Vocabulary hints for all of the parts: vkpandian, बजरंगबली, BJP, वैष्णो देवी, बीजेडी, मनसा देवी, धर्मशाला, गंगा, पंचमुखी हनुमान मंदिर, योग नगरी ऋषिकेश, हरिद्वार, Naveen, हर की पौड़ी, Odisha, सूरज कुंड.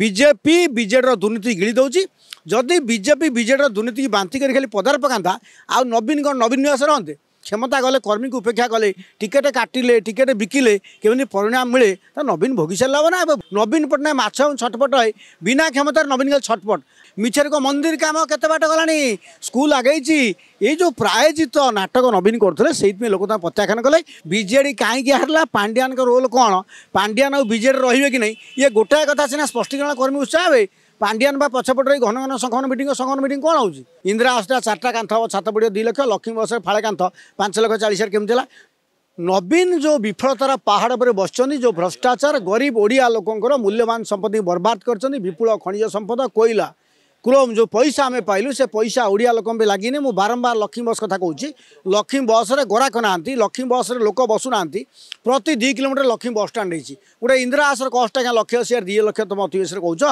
BJP बीजेडर दुर्नीति गिली दौर जदि बीजेपी बीजेडर दुर्नीति की बांति करी खाली पदार पकाता आ नवीन कौन नवीन निवास रहते क्षमता गले कर्मी को उपेक्षा कले टिकेट काटिले टिकेट बिकिले केमि परिणाम मिले तो नवीन भोगी सारा हे ना। नवीन पट्टनायक माछ छटपट है बिना क्षमतार नवीन गल छटपट मिछर को मंदिर कम केत बाट गलानी स्कूल आगे ये जो प्रायजित नाटक नवीन करते से लोक प्रत्याख्यान कले। बीजेडी कहीं हारला पांड्यान रोल कौन पांड्यान और बीजेडी रही कि नहीं ये गोटाए कथा सीना स्पष्टीकरण कर्मी उत्साह है। पांड्यान बा पछपट रही घन घन संगठन मीट कौन हो इंदिरा आवासटा चार्टा कांथ हम छात पड़े 2 लाख लक्ष्मी बस फाड़े कांथ 5 लाख 40 हजार केमती है। नवीन जो विफलतार पहाड़ पर बसचनी जो भ्रष्टाचार गरीब ओडिया लोकंर मूल्यवान संपत्ति बर्बाद कर विपुल खनिज संपद कोईला क्रोम जो पैसा आम पाइलु से पैसा ओडिया लोक लगिनी मुझ बारंबार लक्ष्मी बस कथा कहूँ लक्ष्मी बस गोराक ना लक्ष्मी बस लोक बसुना प्रति 2 किलोमीटर लक्ष्मी बस स्टाण होती गोटे इंदिरा आवासर कस्ट आज 1 लाख से 2 लाख तुम अतिवेश कौच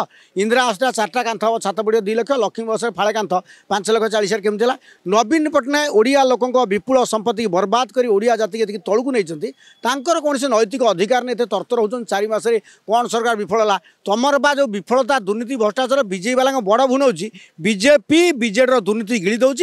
इंदिरा आवासटा चार्टा कांथ हम छात पड़े 2 लाख लक्ष्मी बस फाड़े कांथ 5 लाख 40 हजार केमती है। नवीन पट्टनायक ओडिया लोक विपुल संपत्ति बर्बाद कर ओडिया जाति के तौक नहीं कौन से नैतिक अधिकार नहीं तर्तर हो 4 मास कौन सरकार विफल है तुमर बा जो विफलता दुर्नीति भ्रष्टाचार बीजेपी वाला बड़ भून बीजेपी बीजेडर दुर्नीति गिली दौर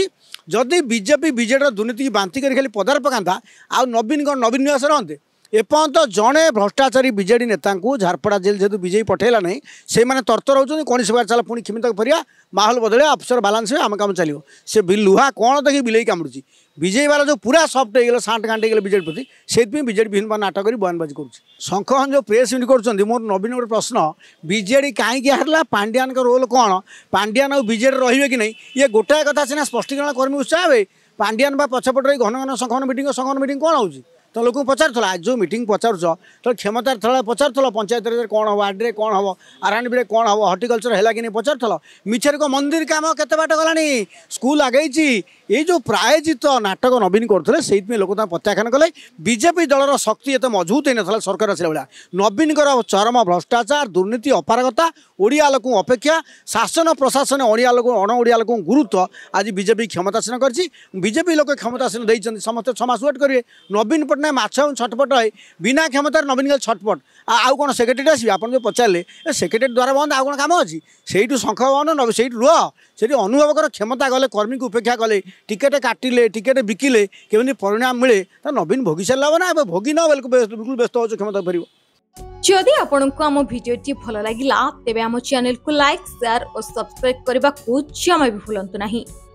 जदि बीजेपी बीजेडर दुर्नीति की बांति करी खाली पदार पकाता आ नवीन कौन नवीन निवास रहते एपर्त जड़े भ्रष्टाचारी बीजेडी नेता झारपड़ा जेल जेहतु बीजेपी पठेला नहीं से मैंने तर्तर होती कौन से चल पुणी क्षमता फरिया माहौल बदले अफसर बालांस आम कम चलो से लुहा कौन देखिए बिलई कामुड़ी बीजेपी वाला जो पूरा सफ्ट हो सांट गांट हो बीजेपी प्रति से बीजेपी विभिन्न नाटक कर बयानबाजी करखन जो प्रेस मिट कर मोर नवीन गोटे प्रश्न बीजेडी कहीं हारला पांड्यान रोल कौन पांड्यान और बीजेडी रही कि नहीं ये गोटाए कथा सीना स्पष्टीकरण कर्मी उत्साह है। पांड्यान बा पछपट रही घन घन संगठन मीट कौन हो तो लोक पचार आज जो मीट पचार क्षमतार था पचार पंचायत कौन हम आड्रे कौन हम आरएनबी कौन हम हॉर्टिकल्चर है कि नहीं पचार मिछर को मंदिर कम केत बाट गलानी स्कूल आगे ये जो प्रायजित नाटक नवीन करते से लोक प्रत्याख्यान कले। बीजेपी दलर शक्ति एत मजबूत हो ना सरकार आसा भाया नवीन चरम भ्रष्टाचार दुर्नीति अपारगता ओडिया लोक अपेक्षा शासन प्रशासन ओडिया लोक अण ओडिया लोक गुरुत्व आज बीजेपी क्षमतासीन कर बीजेपी लोक क्षमतासीन देते समस्त 6 मास वेट करेंगे। नवीन पट्टनायक माछ छटपट है बिना क्षमतार नवीन गल छटपट आउ कौन सेक्रेटेट आसबे आप जो पचारे सेक्रेटेट द्वारा बंद आउ कौन काम अच्छी सेठू शंख भवन से रुह से अनुभव कर क्षमता गले कर्मी को उपेक्षा कले टिकेट काटिले टिकेट बिकिले केमि परिणाम मिले तो नवीन भोगी सारा हे ना भोगी न बिल्कुल व्यस्त हो क्षमता फर। जदि आपंक आम भिडी भल लगा तेब चैनल को लाइक शेयर और सब्सक्राइब करने को जमा भी भूलु ना।